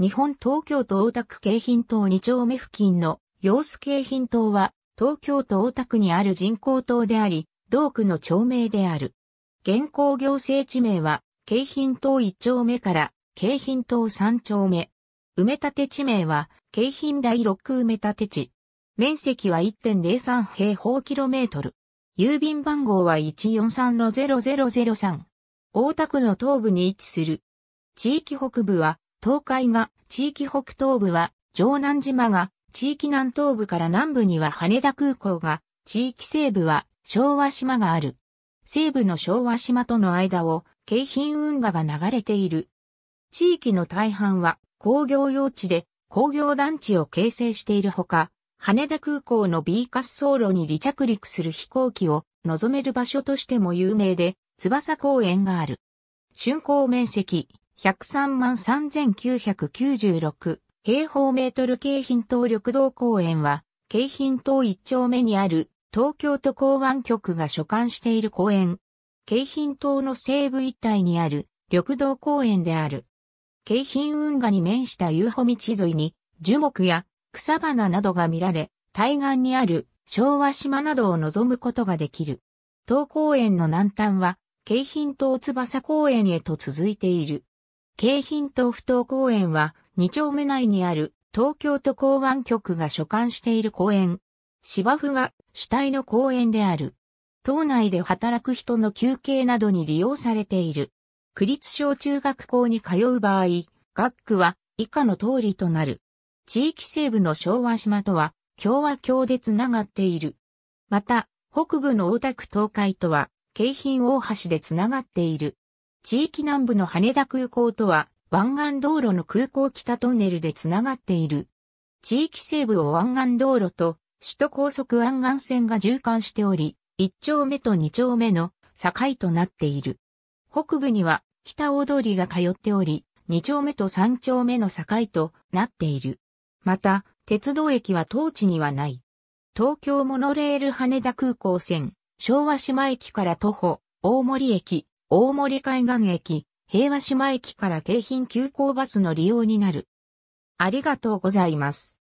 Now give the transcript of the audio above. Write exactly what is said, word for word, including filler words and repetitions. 日本東京都大田区京浜東に丁目付近の揚洲京浜東は東京都大田区にある人工島であり、同区の町名である。現行行政地名は京浜東いち丁目から京浜東さん丁目。埋め立て地名は京浜第ろく埋め立て地。面積は いってんゼロさん 平方キロメートル。郵便番号は いちよんさんのゼロゼロゼロさん。大田区の東部に位置する。地域北部は東海が、地域北東部は城南島が、地域南東部から南部には羽田空港が、地域西部は昭和島がある。西部の昭和島との間を京浜運河が流れている。地域の大半は工業用地で工業団地を形成しているほか、羽田空港の B 滑走路に離着陸する飛行機を望める場所としても有名で、翼公園がある。竣工面積ひゃくさんまんさんぜんきゅうひゃくきゅうじゅうろく平方メートル。京浜東緑道公園は、京浜東いち丁目にある東京都港湾局が所管している公園。京浜東の西部一帯にある緑道公園である。京浜運河に面した遊歩道沿いに樹木や草花などが見られ、対岸にある昭和島などを望むことができる。当公園の南端は、京浜東翼公園へと続いている。京浜東ふ頭公園は、に丁目内にある東京都港湾局が所管している公園。芝生が主体の公園である。島内で働く人の休憩などに利用されている。区立小中学校に通う場合、学区は以下の通りとなる。地域西部の昭和島とは、共和郷でつながっている。また、北部の大田区東海とは、京浜大橋でつながっている。地域南部の羽田空港とは、湾岸道路の空港北トンネルでつながっている。地域西部を湾岸道路と、首都高速湾岸線が縦貫しており、いち丁目とに丁目の境となっている。北部には、北大通りが通っており、に丁目とさん丁目の境となっている。また、鉄道駅は当地にはない。東京モノレール羽田空港線、昭和島駅から徒歩、大森駅、大森海岸駅、平和島駅から京浜急行バスの利用になる。ありがとうございます。